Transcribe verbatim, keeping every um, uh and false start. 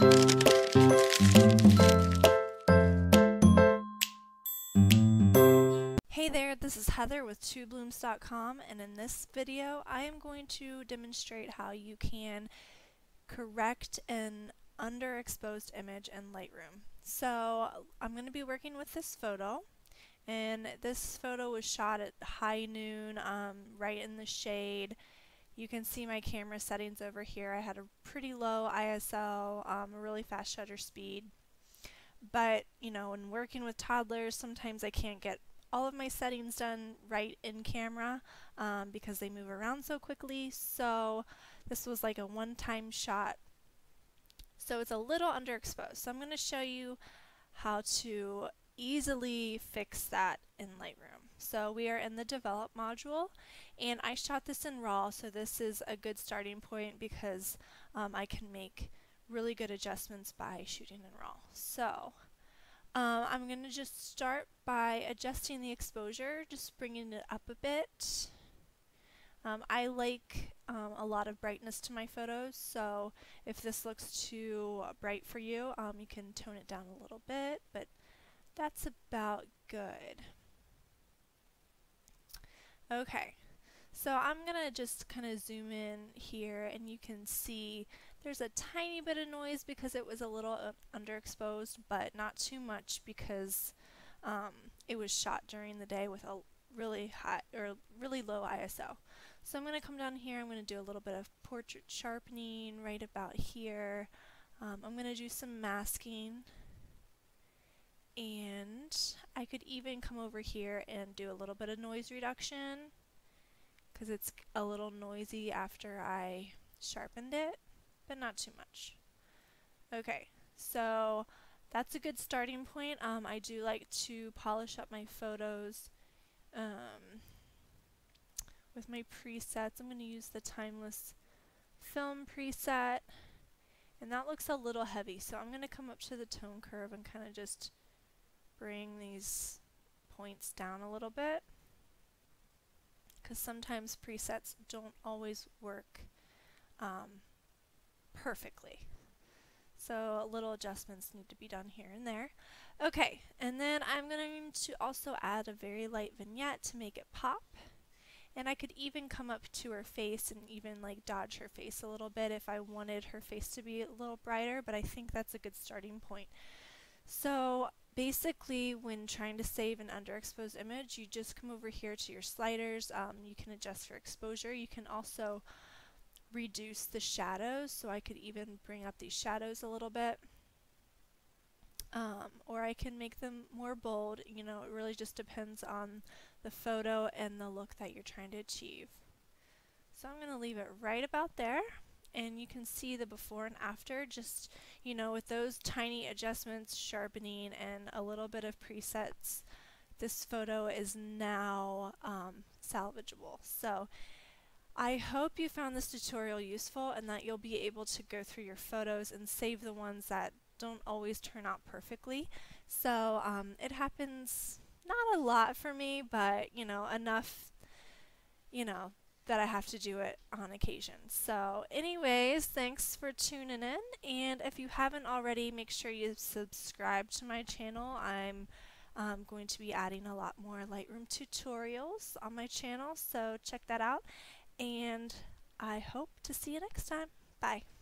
Hey there, this is Heather with two blooms dot com, and in this video I am going to demonstrate how you can correct an underexposed image in Lightroom. So I'm going to be working with this photo, and this photo was shot at high noon, um, right in the shade. You can see my camera settings over here. I had a pretty low I S O, um, a really fast shutter speed. But, you know, when working with toddlers, sometimes I can't get all of my settings done right in camera um, because they move around so quickly. So this was like a one-time shot. So it's a little underexposed. So I'm going to show you how to easily fix that in Lightroom. So we are in the Develop module, and I shot this in RAW, so this is a good starting point because um, I can make really good adjustments by shooting in RAW. So um, I'm going to just start by adjusting the exposure, just bringing it up a bit. Um, I like um, a lot of brightness to my photos, so if this looks too bright for you, um, you can tone it down a little bit, but that's about good. Okay, so I'm gonna just kind of zoom in here, and you can see there's a tiny bit of noise because it was a little uh, underexposed, but not too much because um, it was shot during the day with a really high or really low I S O. So I'm gonna come down here. I'm gonna do a little bit of portrait sharpening right about here. Um, I'm gonna do some masking. And I could even come over here and do a little bit of noise reduction because it's a little noisy after I sharpened it, but not too much. Okay, so that's a good starting point. Um, I do like to polish up my photos um, with my presets. I'm going to use the Timeless Film preset, and that looks a little heavy, so I'm going to come up to the tone curve and kind of just bring these points down a little bit, because sometimes presets don't always work um, perfectly. So little adjustments need to be done here and there. Okay, and then I'm going to also add a very light vignette to make it pop. And I could even come up to her face and even like dodge her face a little bit if I wanted her face to be a little brighter, but I think that's a good starting point. So basically, when trying to save an underexposed image, you just come over here to your sliders. Um, you can adjust for exposure. You can also reduce the shadows, so I could even bring up these shadows a little bit. Um, or I can make them more bold. You know, it really just depends on the photo and the look that you're trying to achieve. So I'm going to leave it right about there. And you can see the before and after, just, you know, with those tiny adjustments, sharpening, and a little bit of presets, this photo is now um, salvageable. So I hope you found this tutorial useful and that you'll be able to go through your photos and save the ones that don't always turn out perfectly. So um, it happens not a lot for me, but, you know, enough, you know, that I have to do it on occasion. So anyways, thanks for tuning in, and if you haven't already, make sure you subscribe to my channel. I'm um, going to be adding a lot more Lightroom tutorials on my channel, so check that out, and I hope to see you next time. Bye.